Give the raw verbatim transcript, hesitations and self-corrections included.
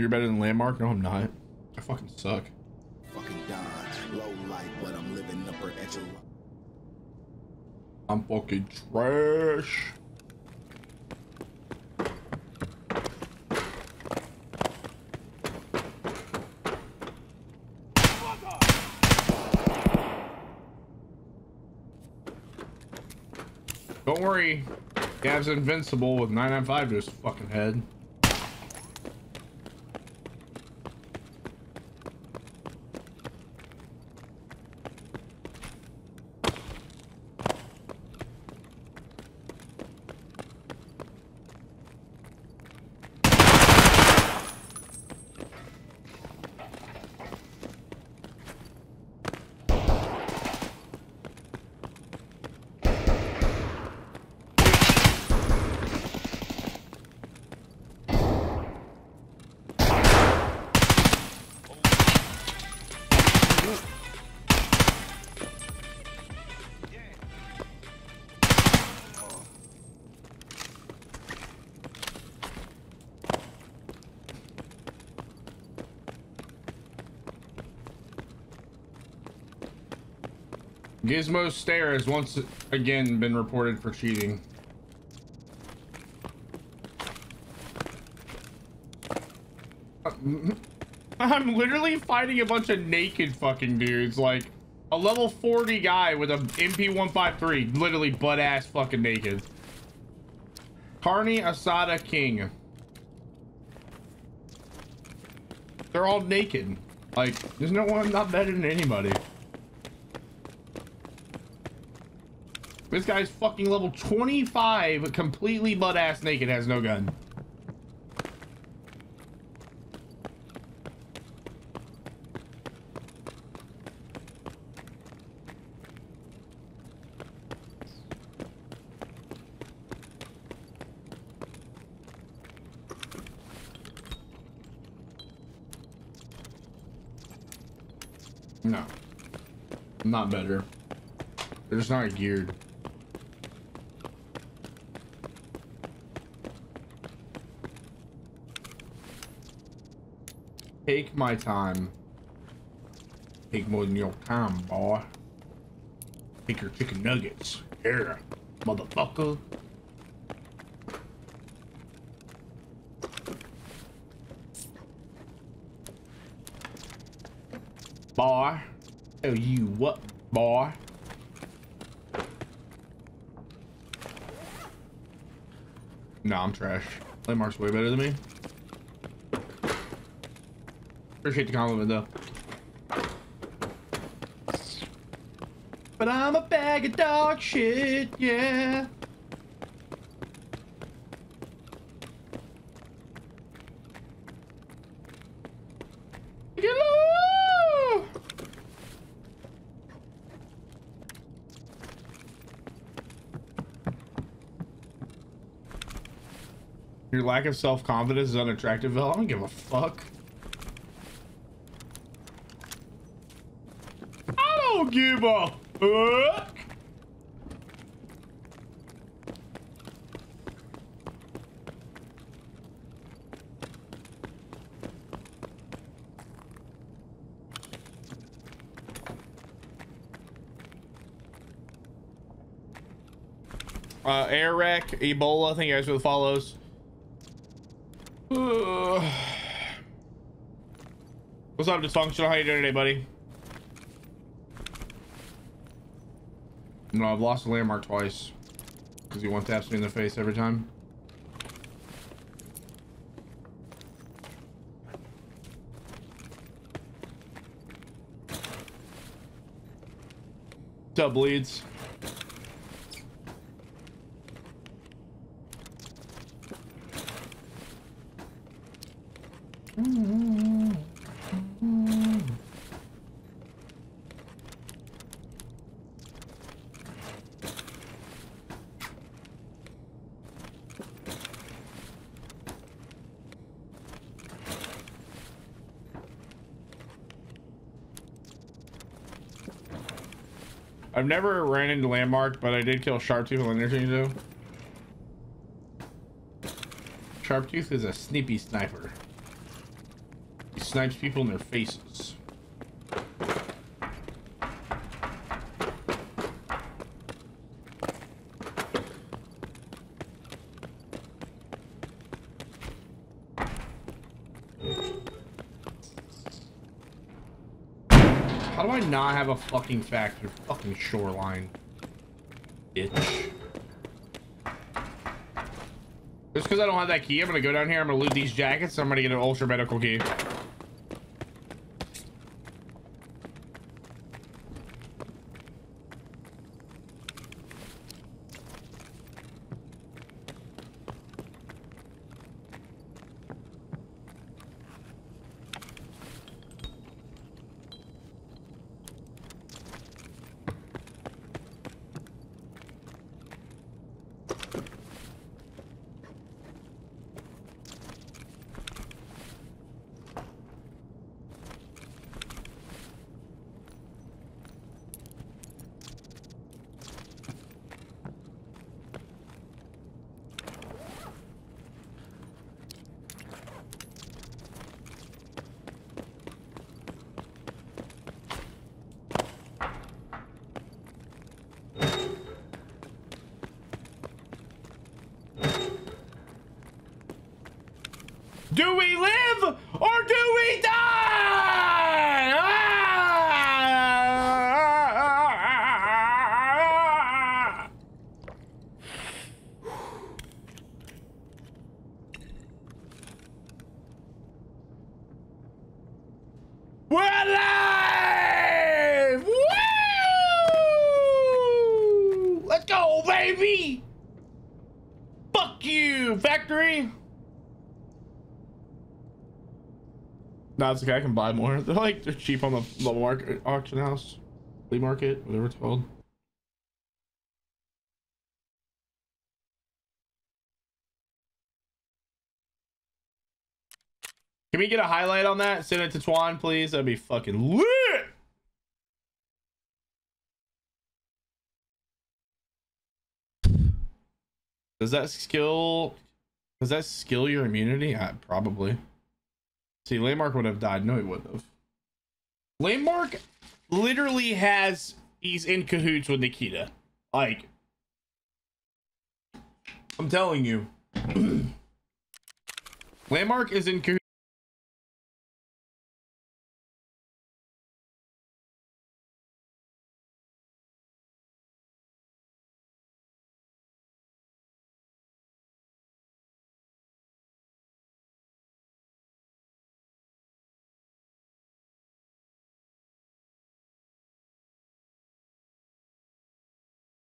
You're better than Landmark? No, I'm not. I fucking suck. Fucking Dodge, low life, but I'm living upper edge of life. I'm fucking trash. Don't worry, Gav's invincible with nine nine five to his fucking head. Gizmo Stair has once again been reported for cheating. I'm literally fighting a bunch of naked fucking dudes, like a level forty guy with an M P one fifty-three, literally butt ass fucking naked. Carney Asada King. They're all naked. Like, there's no one not better than anybody. This guy's fucking level twenty-five, completely butt-ass naked, has no gun. No. I'm not better. They're just not geared. Take my time. Take more than your time, boy. Take your chicken nuggets. Yeah, motherfucker. Boy. Tell you what, boy. Nah, I'm trash. Landmark's way better than me. Appreciate the compliment, though. But I'm a bag of dog shit, yeah. Hello! Your lack of self-confidence is unattractive, Bill. I don't give a fuck. Give a fuck. Uh, air wreck, Ebola. Thank you guys for the follows. Uh, what's up, Dysfunctional? How you doing today, buddy? No, I've lost a Landmark twice because he one taps me in the face every time. What's up, Bleeds? I've never ran into Landmark, but I did kill Sharptooth on energy though. Sharptooth is a sneaky sniper. snipes people in their faces. How do I not have a fucking factor? Fucking shoreline. Bitch. Just because I don't have that key, I'm gonna go down here, I'm gonna loot these jackets, I'm gonna get an ultra medical key. Do we live or do we die? Ah! We're alive! Woo! Let's go, baby! Fuck you, factory! No, it's okay, I can buy more. They're like, they're cheap on the, the market, auction house, flea market, whatever it's called. Can we get a highlight on that? Send it to Twan, please. That'd be fucking lit. Does that skill, does that skill your immunity? I, probably. See, Landmark would have died. No, he wouldn't have. Landmark literally has... He's in cahoots with Nikita. Like... I'm telling you. Landmark is in cahoots.